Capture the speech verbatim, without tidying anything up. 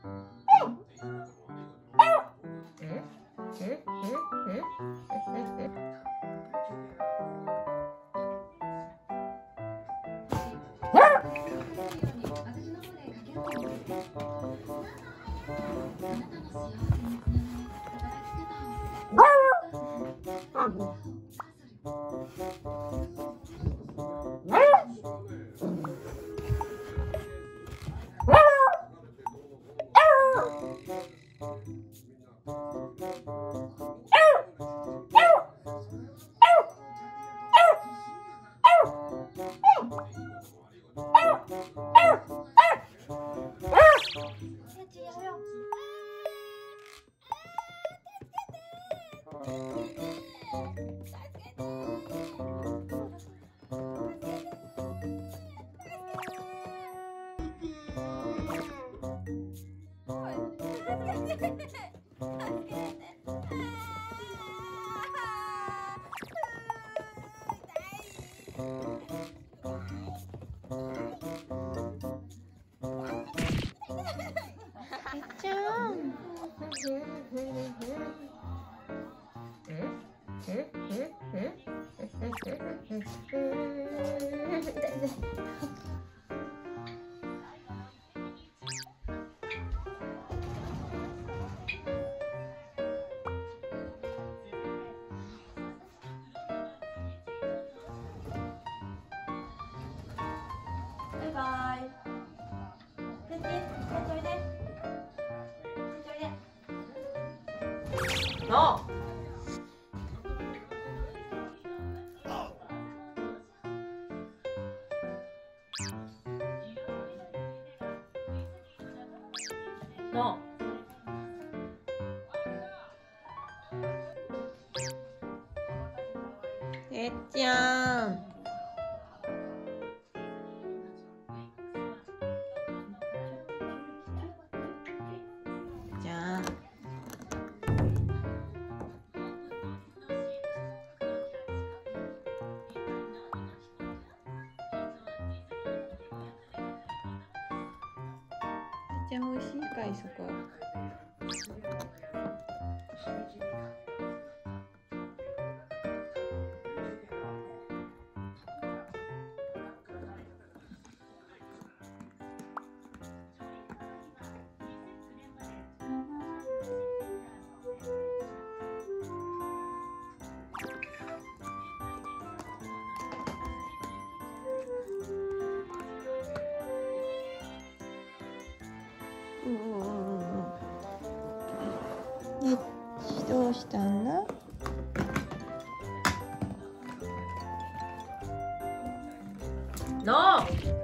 No! No! Echan! No!